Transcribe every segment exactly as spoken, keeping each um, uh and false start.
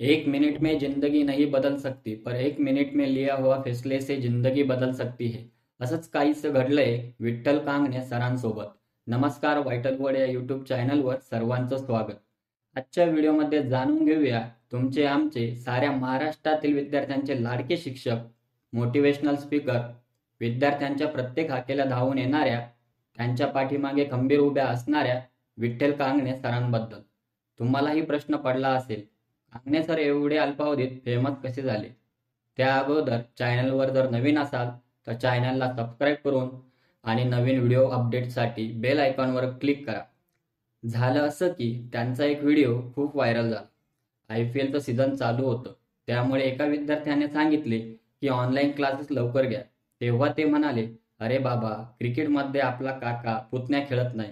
एक मिनट में जिंदगी नहीं बदल सकती, पर एक मिनिट में लिया हुआ फैसले से जिंदगी बदल सकती है. असंच काहीसं घडलंय विठ्ठल कांगणे सरांसोबत. नमस्कार, व्हायटल वर्ड या यूट्यूब चॅनलवर सर्वांचं स्वागत. आजच्या व्हिडिओमध्ये जाणून घेऊया तुमचे आमचे साऱ्या महाराष्ट्रातील विद्यार्थ्यांचे लाडके शिक्षक, मोटिवेशनल स्पीकर, विद्यार्थ्यांच्या प्रत्येक हाकेला धावून येणाऱ्या, त्यांच्या पाठीमागे खंबीर उभ्या असणाऱ्या विठ्ठल कांगणे सरांबद्दल. तुम्हालाही प्रश्न पडला असेल, कांगणे सर एवढे अल्पावधीत फेमस कसे झाले? त्या अगोदर चॅनलवर जर नवीन असाल तर चॅनलला सबस्क्राईब करून आणि नवीन व्हिडिओ अपडेटसाठी बेल आयकॉनवर क्लिक करा. झालं असं की त्यांचा एक व्हिडिओ खूप व्हायरल झाला. आय पी एलचं सीझन चालू होतं, त्यामुळे एका विद्यार्थ्याने सांगितले की ऑनलाईन क्लासेस लवकर घ्या. तेव्हा ते म्हणाले, अरे बाबा, क्रिकेटमध्ये आपला काका पुतण्या खेळत नाही.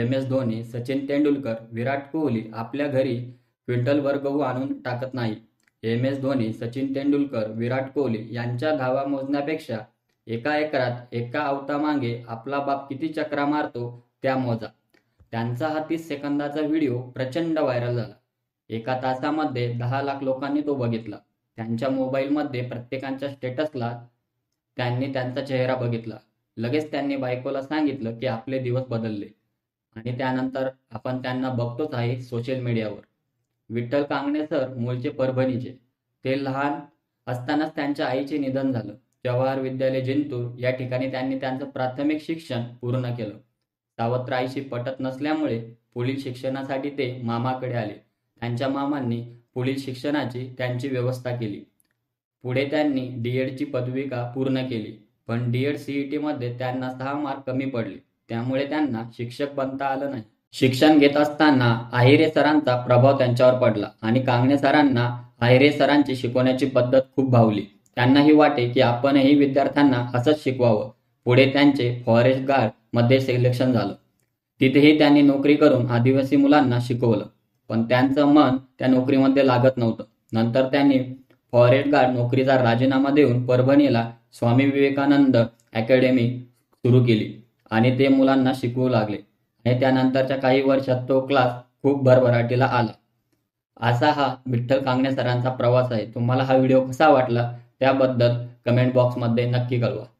एम एस धोनी, सचिन तेंडुलकर, विराट कोहली आपल्या घरी क्विंटलवर गहू आणून टाकत नाही. एम एस धोनी, सचिन तेंडुलकर, विराट कोहली यांच्या धावा मोजण्यापेक्षा एका एकरात एका अवता मागे आपला बाप किती चक्रा मारतो त्या मोजा. त्यांचा हा तीस सेकंदाचा व्हिडिओ प्रचंड व्हायरल झाला. एका तासामध्ये दहा लाख लोकांनी तो बघितला. त्यांच्या मोबाईलमध्ये प्रत्येकाच्या स्टेटसला त्यांनी त्यांचा चेहरा बघितला. लगेच त्यांनी बायकोला सांगितलं की आपले दिवस बदलले, आणि त्यानंतर आपण त्यांना बघतोच आहे सोशल मीडियावर. विठ्ठल कांगणे सर मूळचे परभणीचे. ते लहान असतानाच त्यांच्या आईचे निधन झालं. जवाहर विद्यालय जिंतूर या ठिकाणी त्यांनी त्यांचं प्राथमिक शिक्षण पूर्ण केलं. सावत्र आईशी पटत नसल्यामुळे पुढील शिक्षणासाठी ते मामाकडे आले. त्यांच्या मामांनी पुढील शिक्षणाची त्यांची व्यवस्था केली. पुढे त्यांनी डीएड ची पदविका पूर्ण केली, पण डीएड सीई टी मध्ये त्यांना सहा मार्क कमी पडले, त्यामुळे त्यांना शिक्षक बनता आलं नाही. शिक्षण घेत असताना आहिरे सरांचा प्रभाव त्यांच्यावर पडला, आणि कांगणे सरांना आहिरे सरांची शिकवण्याची पद्धत खूप भावली. त्यांनाही वाटे की आपणही विद्यार्थ्यांना असंच शिकवावं. पुढे त्यांचे फॉरेस्ट गार्ड मध्ये सिलेक्शन झालं. तिथेही त्यांनी नोकरी करून आदिवासी मुलांना शिकवलं, पण त्यांचं मन त्या नोकरीमध्ये लागत नव्हतं. नंतर त्यांनी फॉरेस्ट गार्ड नोकरीचा राजीनामा देऊन परभणीला स्वामी विवेकानंद अकेडमी सुरू केली, आणि ते मुलांना शिकवू लागले. आणि त्यानंतरच्या काही वर्षात तो क्लास खूप भरभराटीला आला. असा हा विठ्ठल कांगणे सरांचा प्रवास आहे. तुम्हाला हा व्हिडिओ कसा वाटला त्याबद्दल कमेंट बॉक्समध्ये नक्की कळवा.